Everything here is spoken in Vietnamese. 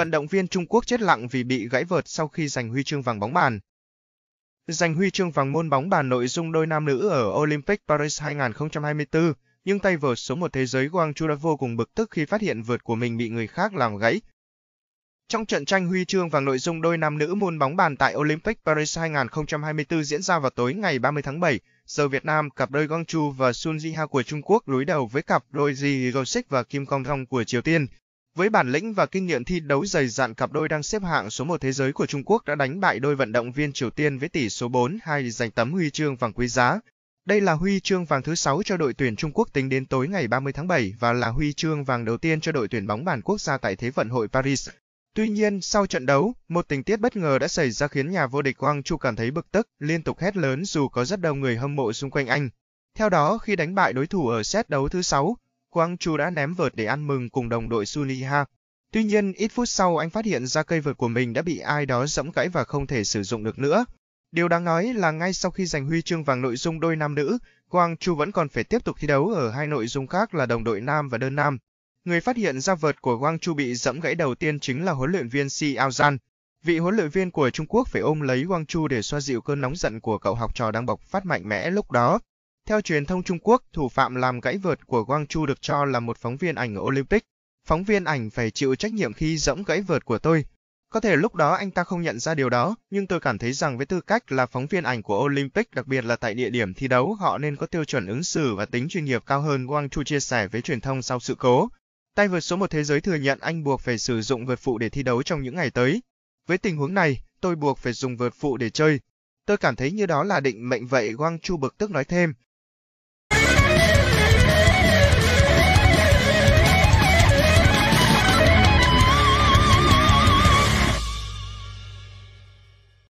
Vận động viên Trung Quốc chết lặng vì bị gãy vợt sau khi giành huy chương vàng bóng bàn. Giành huy chương vàng môn bóng bàn nội dung đôi nam nữ ở Olympic Paris 2024, nhưng tay vợt số 1 thế giới Wang Chuqin đã vô cùng bực tức khi phát hiện vợt của mình bị người khác làm gãy. Trong trận tranh huy chương vàng nội dung đôi nam nữ môn bóng bàn tại Olympic Paris 2024 diễn ra vào tối ngày 30 tháng 7, giờ Việt Nam, cặp đôi Wang Chuqin và Sun Yingsha của Trung Quốc đối đầu với cặp đôi Ri Jong Sik và Kim Kum Yong của Triều Tiên. Với bản lĩnh và kinh nghiệm thi đấu dày dặn, cặp đôi đang xếp hạng số 1 thế giới của Trung Quốc đã đánh bại đôi vận động viên Triều Tiên với tỷ số 4-2 giành tấm huy chương vàng quý giá. Đây là huy chương vàng thứ 6 cho đội tuyển Trung Quốc tính đến tối ngày 30 tháng 7 và là huy chương vàng đầu tiên cho đội tuyển bóng bàn quốc gia tại Thế vận hội Paris. Tuy nhiên, sau trận đấu, một tình tiết bất ngờ đã xảy ra khiến nhà vô địch Wang Chuqin cảm thấy bực tức, liên tục hét lớn dù có rất đông người hâm mộ xung quanh anh. Theo đó, khi đánh bại đối thủ ở set đấu thứ 6, Wang Chuqin đã ném vợt để ăn mừng cùng đồng đội Sun Yingsha. Tuy nhiên, ít phút sau anh phát hiện ra cây vợt của mình đã bị ai đó giẫm gãy và không thể sử dụng được nữa. Điều đáng nói là ngay sau khi giành huy chương vàng nội dung đôi nam nữ, Wang Chuqin vẫn còn phải tiếp tục thi đấu ở hai nội dung khác là đồng đội nam và đơn nam. Người phát hiện ra vợt của Wang Chuqin bị giẫm gãy đầu tiên chính là huấn luyện viên Xiao Zhan. Vị huấn luyện viên của Trung Quốc phải ôm lấy Wang Chuqin để xoa dịu cơn nóng giận của cậu học trò đang bộc phát mạnh mẽ lúc đó. Theo truyền thông Trung Quốc, thủ phạm làm gãy vợt của Wang Chuqin được cho là một phóng viên ảnh ở Olympic. Phóng viên ảnh phải chịu trách nhiệm khi giẫm gãy vợt của tôi. Có thể lúc đó anh ta không nhận ra điều đó, nhưng tôi cảm thấy rằng với tư cách là phóng viên ảnh của Olympic, đặc biệt là tại địa điểm thi đấu, họ nên có tiêu chuẩn ứng xử và tính chuyên nghiệp cao hơn, Wang Chuqin chia sẻ với truyền thông sau sự cố. Tay vợt số 1 thế giới thừa nhận anh buộc phải sử dụng vợt phụ để thi đấu trong những ngày tới. Với tình huống này, tôi buộc phải dùng vợt phụ để chơi. Tôi cảm thấy như đó là định mệnh vậy, Wang Chuqin bực tức nói thêm.